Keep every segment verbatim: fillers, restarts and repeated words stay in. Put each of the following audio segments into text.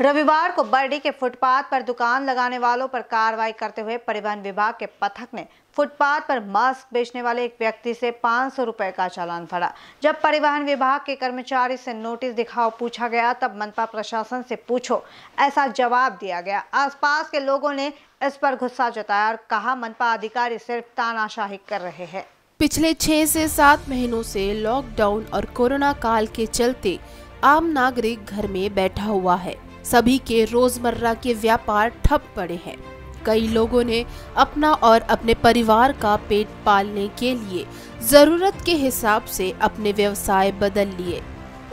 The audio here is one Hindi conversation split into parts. रविवार को बर्डी के फुटपाथ पर दुकान लगाने वालों पर कार्रवाई करते हुए परिवहन विभाग के पथक ने फुटपाथ पर मास्क बेचने वाले एक व्यक्ति से पाँच सौ रुपए का चालान भरा। जब परिवहन विभाग के कर्मचारी से नोटिस दिखाओ पूछा गया तब मनपा प्रशासन से पूछो ऐसा जवाब दिया गया। आसपास के लोगों ने इस पर गुस्सा जताया और कहा मनपा अधिकारी सिर्फ तानाशाही कर रहे हैं। पिछले छह से सात महीनों से लॉकडाउन और कोरोना काल के चलते आम नागरिक घर में बैठा हुआ है। सभी के रोजमर्रा के व्यापार ठप पड़े हैं। कई लोगों ने अपना और अपने परिवार का पेट पालने के लिए जरूरत के हिसाब से अपने व्यवसाय बदल लिए।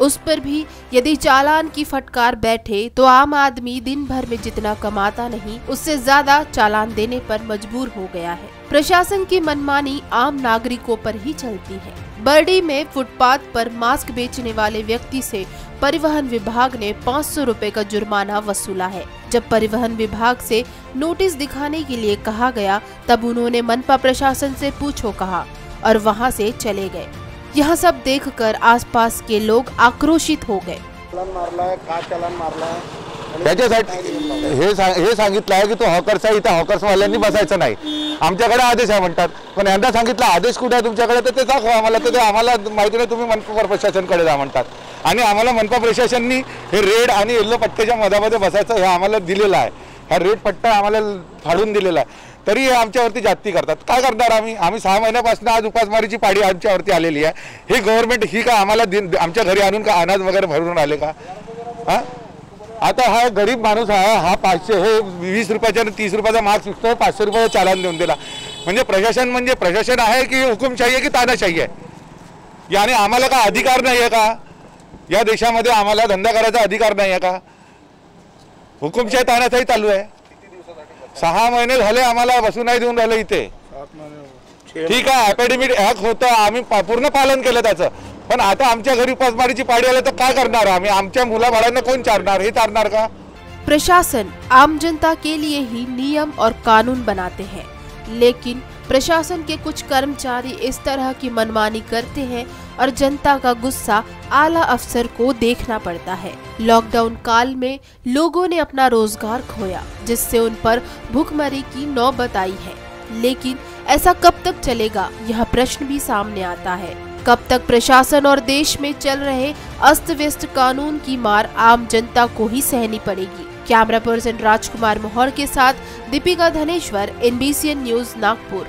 उस पर भी यदि चालान की फटकार बैठे तो आम आदमी दिन भर में जितना कमाता नहीं उससे ज्यादा चालान देने पर मजबूर हो गया है। प्रशासन की मनमानी आम नागरिकों पर ही चलती है। बर्डी में फुटपाथ पर मास्क बेचने वाले व्यक्ति से परिवहन विभाग ने पाँच सौ रुपए का जुर्माना वसूला है। जब परिवहन विभाग से नोटिस दिखाने के लिए कहा गया तब उन्होंने मनपा प्रशासन से पूछो कहा और वहां से चले गए। यह सब देखकर आसपास के लोग आक्रोशित हो गए। की तो हॉकर्स है, इतना हॉकर्स वाल्यांनी बसायचं नाही, आमच्याकडे आदेश आहे म्हणतात, पण यांना सांगितलं आदेश कुठे आहे तुमच्याकडे तर ते दाखवा आम्हाला, तर आम्हाला माहिती नाही, तुम्ही मनपा प्रशासनकडे जा म्हणतात आणि आम्हाला मनपा प्रशासननी हे रेड आणि येलो पट्ट्याच्या मधामध्ये बसायचं हे आम्हाला दिलेलं आहे। हा रेड पट्टा आम्हाला फाडून दिलेला आहे तरी आमच्यावरती जाती करतात। काय करणार आम्ही आम्ही सहा महिन्यापासून आज उपासमारीची पाडी आमच्यावरती आलेली आहे। हे गव्हर्नमेंट ही का आम्हाला आमच्या घरी आणून का अनाज वगैरे भरून आले का? हां आता हा गरीब माणूस आहे, हा पाचशे हे वीस रुपयाचा आणि तीस रुपयाचा मास्क विकतो, पाचशे रुपये चालान देऊन दिला। म्हणजे प्रशासन म्हणजे प्रशासन आहे की हुकुमशाही आहे की तानाशाही आहे? याने आम्हाला का अधिकार नाही आहे का? या देशामध्ये आम्हाला धंदा करायचा अधिकार नाही आहे का? हुकुमशाही तानाशाही चालू आहे। सहा महिने झाले आम्हाला बसून नाही देऊन राहिले इथे। ठीक आहे एपिडेमिक ॲक होतं, आम्ही पूर्ण पालन केलं त्याचं, पण आता आमच्या घरी उपासमारीची पाळी आली तर काय करणार आम्ही? आमच्या मुलाबाळांना कोण चारणार? हे चारणार का? प्रशासन आम जनता के लिए ही नियम और कानून बनाते हैं, लेकिन प्रशासन के कुछ कर्मचारी इस तरह की मनमानी करते हैं और जनता का गुस्सा आला अफसर को देखना पड़ता है। लॉकडाउन काल में लोगों ने अपना रोजगार खोया जिससे उन पर भूखमरी की नौबत आई है, लेकिन ऐसा कब तक चलेगा यह प्रश्न भी सामने आता है। कब तक प्रशासन और देश में चल रहे अस्त व्यस्त कानून की मार आम जनता को ही सहनी पड़ेगी। कैमरा पर्सन राजकुमार मोहर के साथ Deepika Dhaneshwar, N B C N news, Nagpur.